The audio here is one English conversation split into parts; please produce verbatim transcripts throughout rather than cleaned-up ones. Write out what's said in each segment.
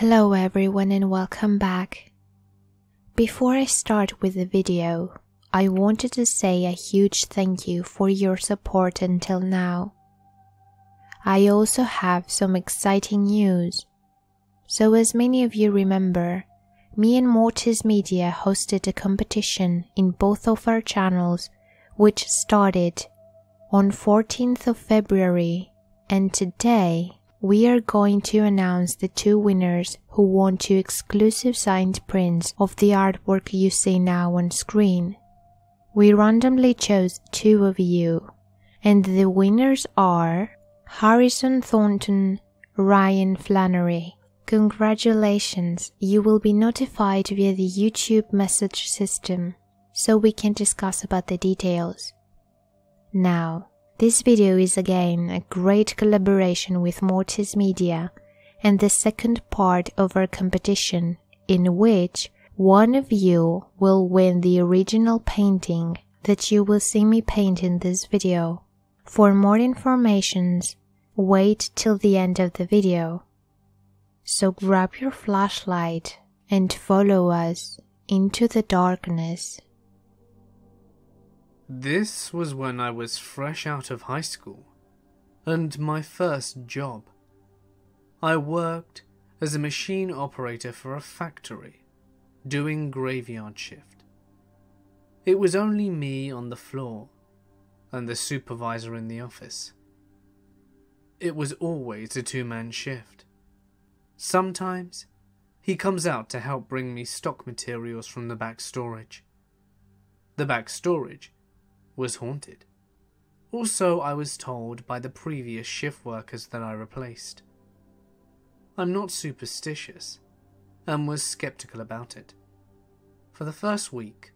Hello everyone and welcome back. Before I start with the video, I wanted to say a huge thank you for your support until now. I also have some exciting news. So as many of you remember, me and Mortis Media hosted a competition in both of our channels which started on fourteenth of February, and today we are going to announce the two winners who won two exclusive signed prints of the artwork you see now on screen. We randomly chose two of you, and the winners are Harrison Thornton, Ryan Flannery. Congratulations, you will be notified via the YouTube message system, so we can discuss about the details. Now, this video is again a great collaboration with Mortis Media and the second part of our competition, in which one of you will win the original painting that you will see me paint in this video. For more information, wait till the end of the video. So grab your flashlight and follow us into the darkness. This was when I was fresh out of high school, and my first job. I worked as a machine operator for a factory, doing graveyard shift. It was only me on the floor, and the supervisor in the office. It was always a two-man shift. Sometimes, he comes out to help bring me stock materials from the back storage. The back storage was haunted. Also, I was told by the previous shift workers that I replaced. I'm not superstitious and was skeptical about it. For the first week,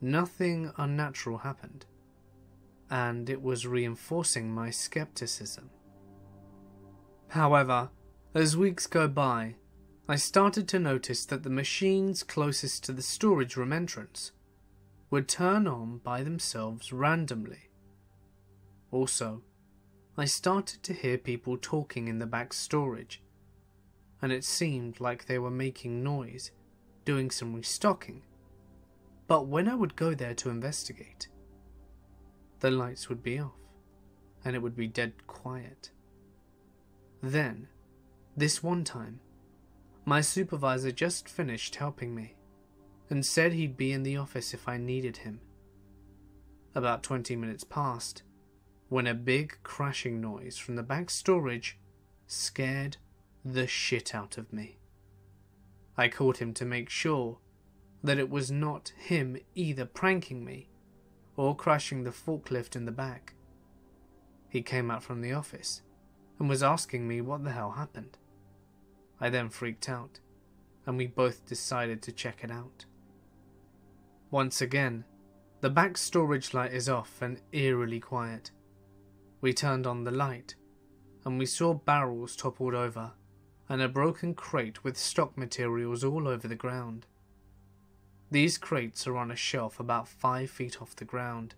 nothing unnatural happened, and it was reinforcing my skepticism. However, as weeks go by, I started to notice that the machines closest to the storage room entrance would turn on by themselves randomly. Also, I started to hear people talking in the back storage, and it seemed like they were making noise, doing some restocking. But when I would go there to investigate, the lights would be off, and it would be dead quiet. Then, this one time, my supervisor just finished helping me, and said he'd be in the office if I needed him. About twenty minutes passed, when a big crashing noise from the back storage scared the shit out of me. I called him to make sure that it was not him either pranking me or crashing the forklift in the back. He came out from the office and was asking me what the hell happened. I then freaked out, and we both decided to check it out. Once again, the back storage light is off and eerily quiet. We turned on the light, and we saw barrels toppled over, and a broken crate with stock materials all over the ground. These crates are on a shelf about five feet off the ground,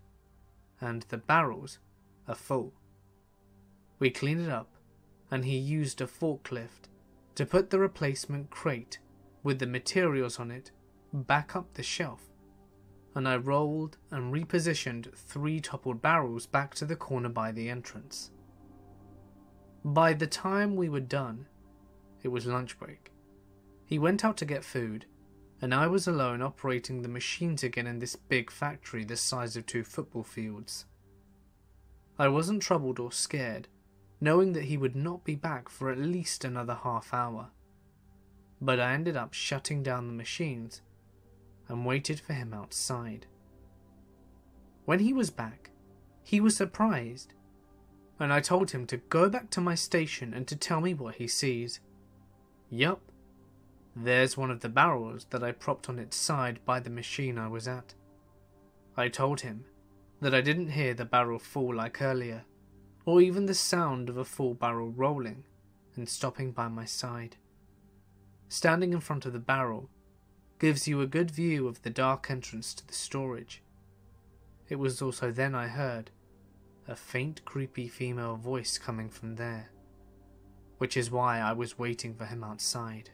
and the barrels are full. We cleaned it up, and he used a forklift to put the replacement crate with the materials on it back up the shelf, and I rolled and repositioned three toppled barrels back to the corner by the entrance. By the time we were done, it was lunch break. He went out to get food, and I was alone operating the machines again in this big factory the size of two football fields. I wasn't troubled or scared, knowing that he would not be back for at least another half hour. But I ended up shutting down the machines and waited for him outside. When he was back, he was surprised, and I told him to go back to my station and to tell me what he sees. Yup, there's one of the barrels that I propped on its side by the machine I was at. I told him that I didn't hear the barrel fall like earlier, or even the sound of a full barrel rolling and stopping by my side. Standing in front of the barrel gives you a good view of the dark entrance to the storage. It was also then I heard a faint, creepy female voice coming from there, which is why I was waiting for him outside.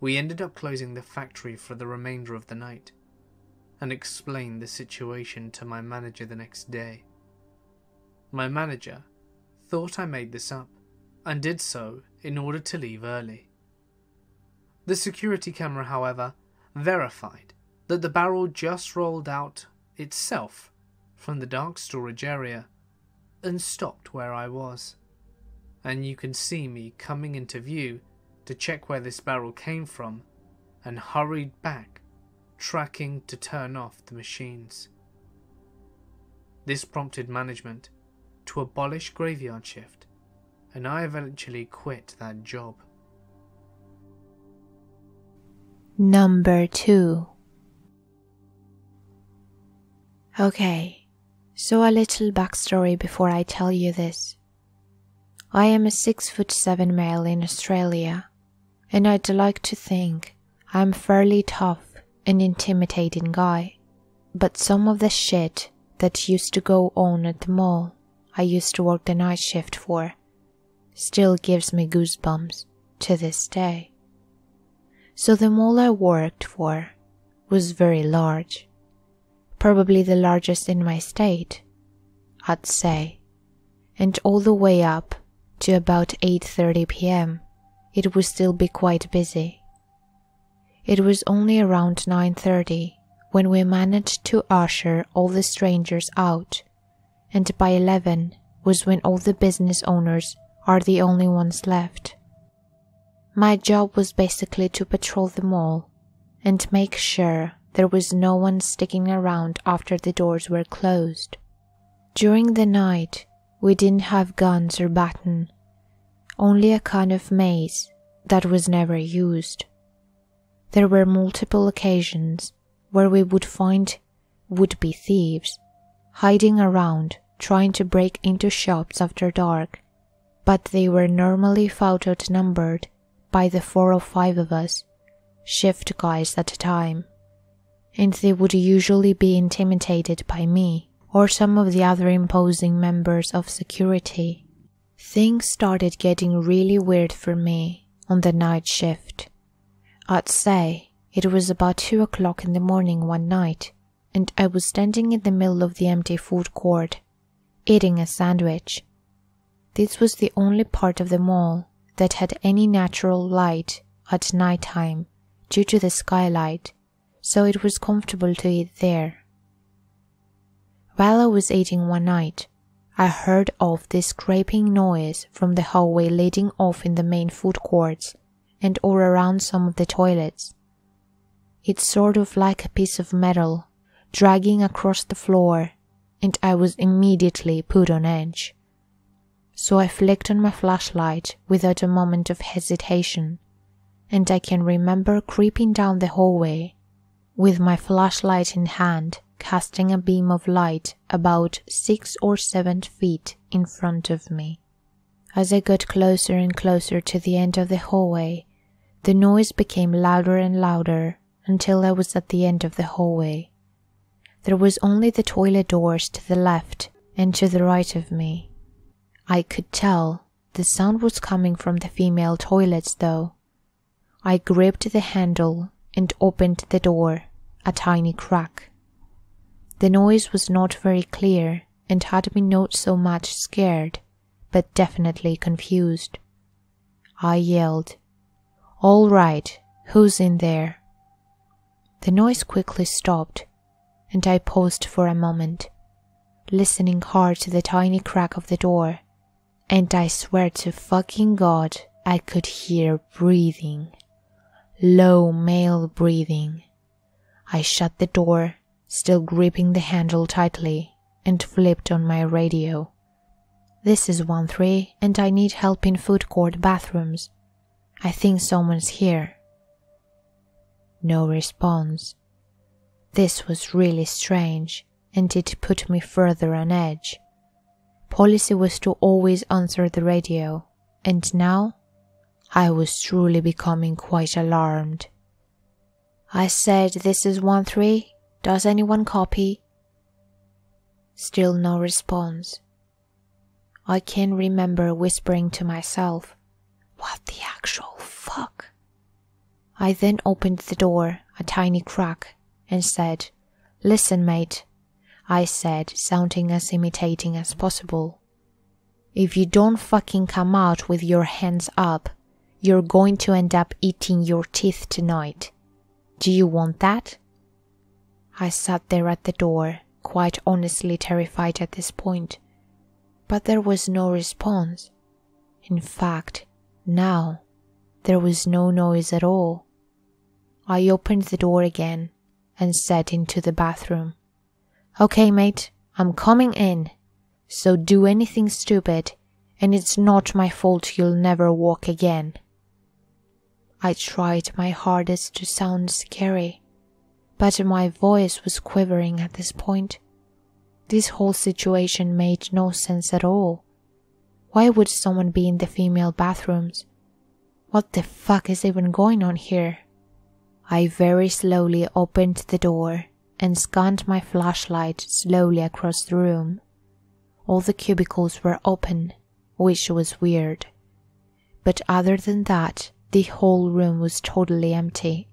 We ended up closing the factory for the remainder of the night and explained the situation to my manager the next day. My manager thought I made this up and did so in order to leave early. The security camera, however, verified that the barrel just rolled out itself from the dark storage area and stopped where I was. And you can see me coming into view to check where this barrel came from and hurried back, tracking to turn off the machines. This prompted management to abolish graveyard shift, and I eventually quit that job. Number two. Okay, so a little backstory before I tell you this. I am a six foot seven male in Australia, and I'd like to think I'm fairly tough and intimidating guy, but some of the shit that used to go on at the mall I used to work the night shift for still gives me goosebumps to this day. So the mall I worked for was very large, probably the largest in my state, I'd say, and all the way up to about eight thirty p m it would still be quite busy. It was only around nine thirty when we managed to usher all the strangers out, and by eleven was when all the business owners are the only ones left. My job was basically to patrol the mall and make sure there was no one sticking around after the doors were closed. During the night, we didn't have guns or baton, only a kind of mace that was never used. There were multiple occasions where we would find would-be thieves hiding around trying to break into shops after dark, but they were normally fought outnumbered by the four or five of us, shift guys at a time, and they would usually be intimidated by me or some of the other imposing members of security. Things started getting really weird for me on the night shift. I'd say it was about two o'clock in the morning one night, and I was standing in the middle of the empty food court, eating a sandwich. This was the only part of the mall that had any natural light at night time due to the skylight, so it was comfortable to eat there. While I was eating one night, I heard of this scraping noise from the hallway leading off in the main food courts and all around some of the toilets. It's sort of like a piece of metal dragging across the floor, and I was immediately put on edge. So I flicked on my flashlight without a moment of hesitation, and I can remember creeping down the hallway with my flashlight in hand, casting a beam of light about six or seven feet in front of me. As I got closer and closer to the end of the hallway, the noise became louder and louder until I was at the end of the hallway. There was only the toilet doors to the left and to the right of me. I could tell the sound was coming from the female toilets though. I gripped the handle and opened the door, a tiny crack. The noise was not very clear and had me not so much scared, but definitely confused. I yelled, "All right, who's in there?" The noise quickly stopped, and I paused for a moment, listening hard to the tiny crack of the door, and I swear to fucking God I could hear breathing. Low male breathing. I shut the door, still gripping the handle tightly, and flipped on my radio. "This is one three and I need help in food court bathrooms. I think someone's here." No response. This was really strange, and it put me further on edge. Policy was to always answer the radio, and now I was truly becoming quite alarmed. I said, "This is one three. Does anyone copy?" Still no response. I can remember whispering to myself, "What the actual fuck?" I then opened the door a tiny crack and said, "Listen, mate," I said, sounding as imitating as possible. "If you don't fucking come out with your hands up, you're going to end up eating your teeth tonight. Do you want that?" I sat there at the door, quite honestly terrified at this point, but there was no response. In fact, now, there was no noise at all. I opened the door again and said into the bathroom, "Okay, mate, I'm coming in, so do anything stupid, and it's not my fault you'll never walk again." I tried my hardest to sound scary, but my voice was quivering at this point. This whole situation made no sense at all. Why would someone be in the female bathrooms? What the fuck is even going on here? I very slowly opened the door and scanned my flashlight slowly across the room. All the cubicles were open, which was weird. But other than that, the whole room was totally empty.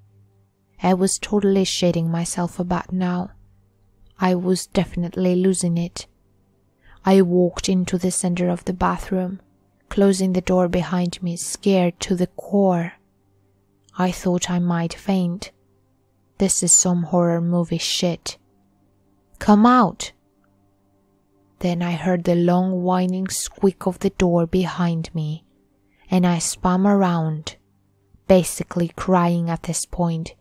I was totally shitting myself about now. I was definitely losing it. I walked into the center of the bathroom, closing the door behind me, scared to the core. I thought I might faint. This is some horror movie shit. "Come out!" Then I heard the long whining squeak of the door behind me, and I spun around, basically crying at this point,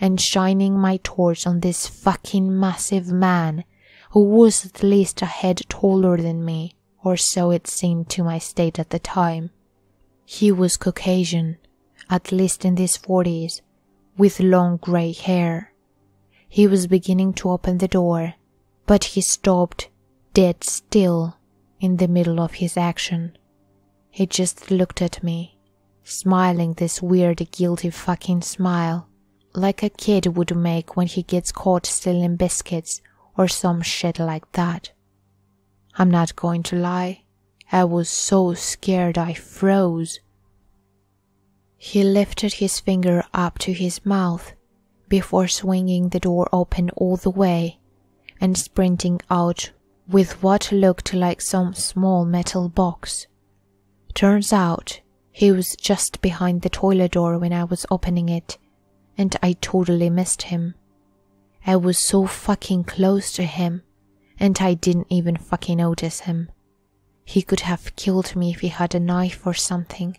and shining my torch on this fucking massive man who was at least a head taller than me, or so it seemed to my state at the time. He was Caucasian, at least in his forties, with long grey hair. He was beginning to open the door, but he stopped dead still in the middle of his action. He just looked at me, smiling this weird guilty fucking smile, like a kid would make when he gets caught stealing biscuits or some shit like that. I'm not going to lie, I was so scared I froze. He lifted his finger up to his mouth before swinging the door open all the way and sprinting out with what looked like some small metal box. Turns out he was just behind the toilet door when I was opening it, and I totally missed him. I was so fucking close to him, and I didn't even fucking notice him. He could have killed me if he had a knife or something,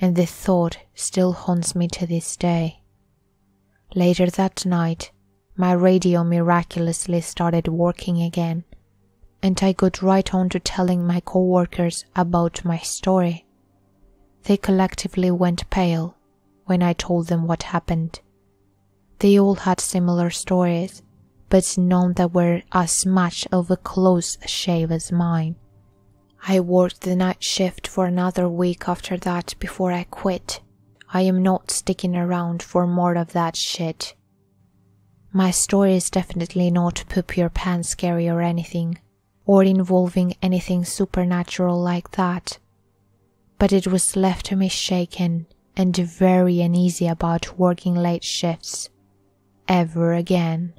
and the thought still haunts me to this day. Later that night, my radio miraculously started working again, and I got right on to telling my co-workers about my story. They collectively went pale when I told them what happened. They all had similar stories, but none that were as much of a close shave as mine. I worked the night shift for another week after that before I quit. I am not sticking around for more of that shit. My story is definitely not poop your pants scary or anything, or involving anything supernatural like that. But it was left me shaken and very uneasy about working late shifts ever again.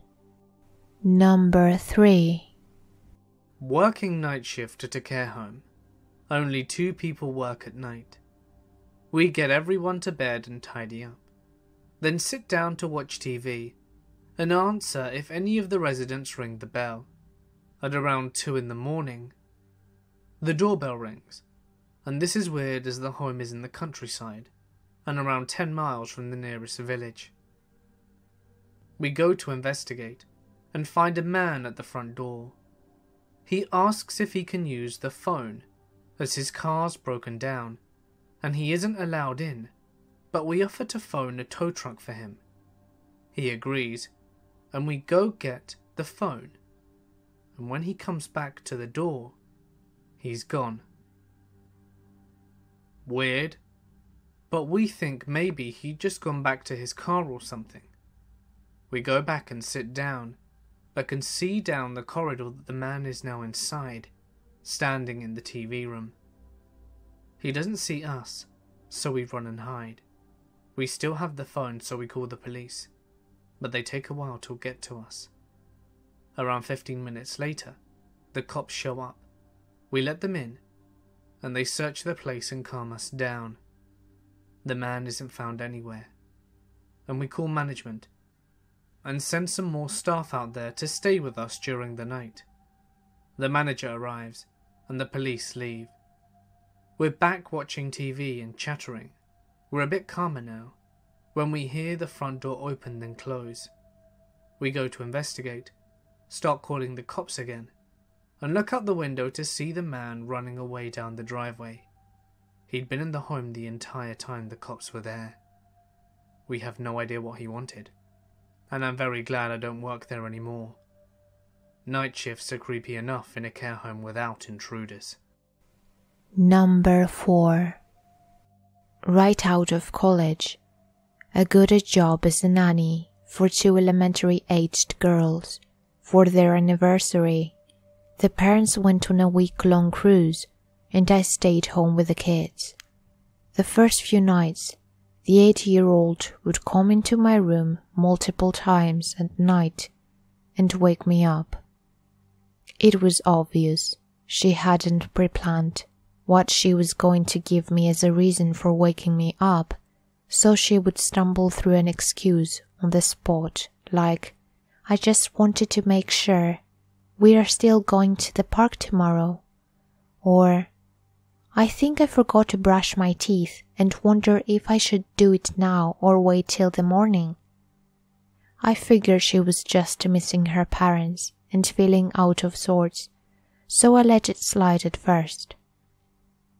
Number three. Working night shift at a care home. Only two people work at night. We get everyone to bed and tidy up, then sit down to watch T V and answer if any of the residents ring the bell. At around two in the morning, the doorbell rings, and this is weird as the home is in the countryside and around ten miles from the nearest village. We go to investigate and find a man at the front door. He asks if he can use the phone, as his car's broken down, and he isn't allowed in, but we offer to phone a tow truck for him. He agrees, and we go get the phone, and when he comes back to the door, he's gone. Weird, but we think maybe he'd just gone back to his car or something. We go back and sit down, but can see down the corridor that the man is now inside, standing in the T V room. He doesn't see us, so we run and hide. We still have the phone, so we call the police, but they take a while to get to us. Around fifteen minutes later, the cops show up. We let them in, and they search the place and calm us down. The man isn't found anywhere, and we call management and send some more staff out there to stay with us during the night. The manager arrives, and the police leave. We're back watching T V and chattering. We're a bit calmer now, when we hear the front door open then close. We go to investigate, start calling the cops again, and look out the window to see the man running away down the driveway. He'd been in the home the entire time the cops were there. We have no idea what he wanted, and I'm very glad I don't work there anymore. Night shifts are creepy enough in a care home without intruders. Number four. Right out of college, I got a job as a nanny for two elementary-aged girls. For their anniversary, the parents went on a week-long cruise, and I stayed home with the kids. The first few nights, the eight-year-old would come into my room multiple times at night and wake me up. It was obvious she hadn't pre-planned what she was going to give me as a reason for waking me up, so she would stumble through an excuse on the spot, like, "I just wanted to make sure we are still going to the park tomorrow," or, "I think I forgot to brush my teeth and wonder if I should do it now or wait till the morning." I figured she was just missing her parents and feeling out of sorts, so I let it slide at first.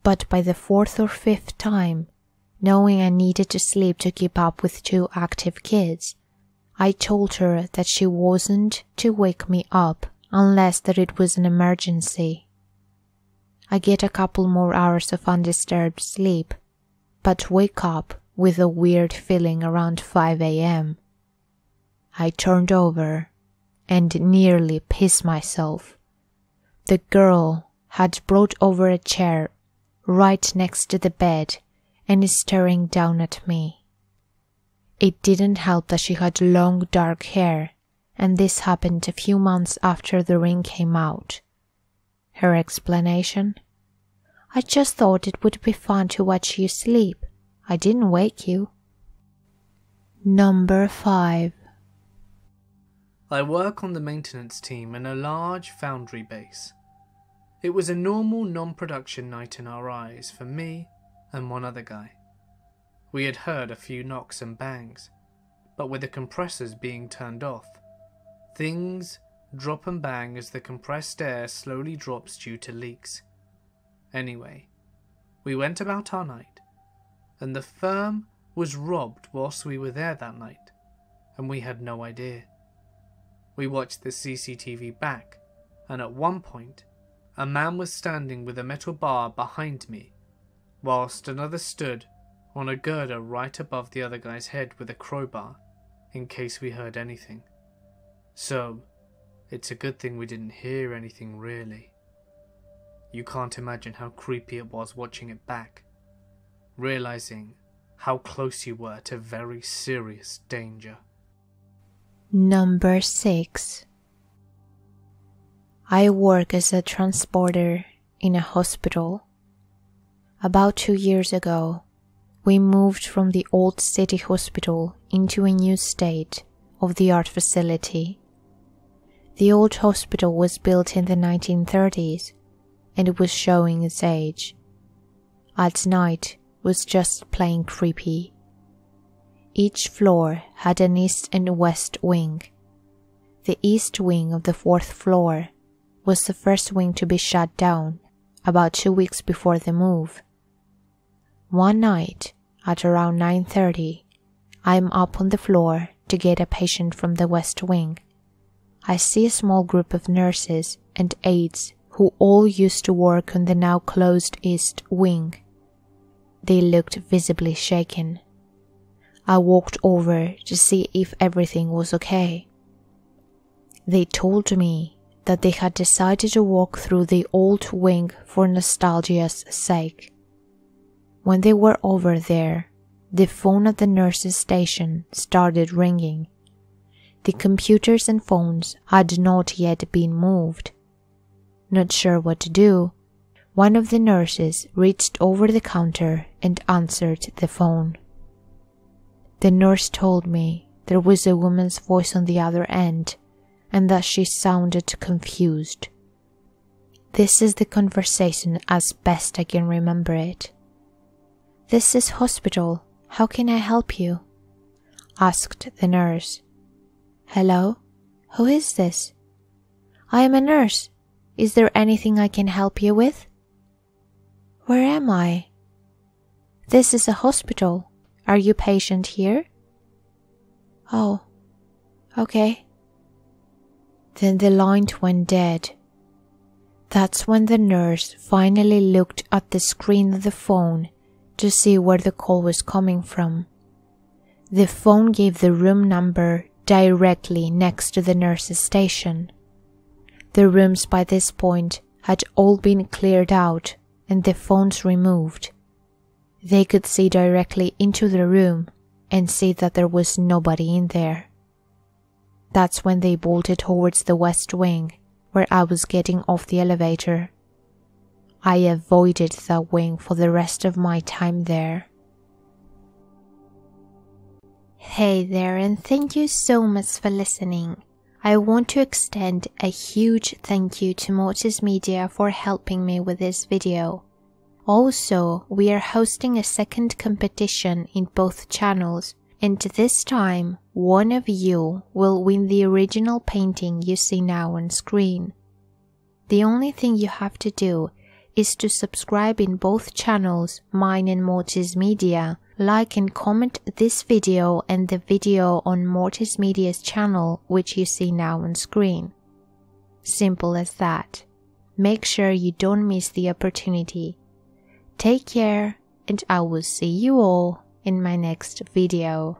But by the fourth or fifth time, knowing I needed to sleep to keep up with two active kids, I told her that she wasn't to wake me up unless that it was an emergency. I get a couple more hours of undisturbed sleep, but wake up with a weird feeling around five a m I turned over and nearly pissed myself. The girl had brought over a chair right next to the bed and is staring down at me. It didn't help that she had long dark hair, and this happened a few months after The Ring came out. Her explanation? "I just thought it would be fun to watch you sleep. I didn't wake you." Number five. I work on the maintenance team in a large foundry base. It was a normal non-production night in our eyes for me and one other guy. We had heard a few knocks and bangs, but with the compressors being turned off, things drop and bang as the compressed air slowly drops due to leaks. Anyway, we went about our night, and the firm was robbed whilst we were there that night, and we had no idea. We watched the C C T V back, and at one point, a man was standing with a metal bar behind me, whilst another stood on a girder right above the other guy's head with a crowbar, in case we heard anything. So, it's a good thing we didn't hear anything really. You can't imagine how creepy it was watching it back, realizing how close you were to very serious danger. Number six. I work as a transporter in a hospital. About two years ago, we moved from the old city hospital into a new state-of-the-art facility. The old hospital was built in the nineteen thirties, and it was showing its age. At night, it was just plain creepy. Each floor had an east and west wing. The east wing of the fourth floor was the first wing to be shut down about two weeks before the move. One night, at around nine thirty, I'm up on the floor to get a patient from the west wing. I see a small group of nurses and aides who all used to work on the now closed east wing. They looked visibly shaken. I walked over to see if everything was okay. They told me that they had decided to walk through the old wing for nostalgia's sake. When they were over there, The phone at the nurse's station started ringing. The computers and phones had not yet been moved. Not sure what to do, one of the nurses reached over the counter and answered the phone. The nurse told me there was a woman's voice on the other end and that she sounded confused. This is the conversation as best I can remember it. "This is hospital. How can I help you?" asked the nurse. "Hello? Who is this?" "I am a nurse. Is there anything I can help you with?" "Where am I?" "This is a hospital. Are you patient here?" "Oh, okay." Then the line went dead. That's when the nurse finally looked at the screen of the phone to see where the call was coming from. The phone gave the room number directly next to the nurse's station. The rooms by this point had all been cleared out and the phones removed. They could see directly into the room and see that there was nobody in there. That's when they bolted towards the west wing, where I was getting off the elevator. I avoided that wing for the rest of my time there. Hey there, and thank you so much for listening. I want to extend a huge thank you to Mortis Media for helping me with this video. Also, we are hosting a second competition in both channels, and this time, one of you will win the original painting you see now on screen. The only thing you have to do is to subscribe in both channels, mine and Mortis Media, like and comment this video and the video on Mortis Media's channel, which you see now on screen. Simple as that. Make sure you don't miss the opportunity. Take care, and I will see you all in my next video.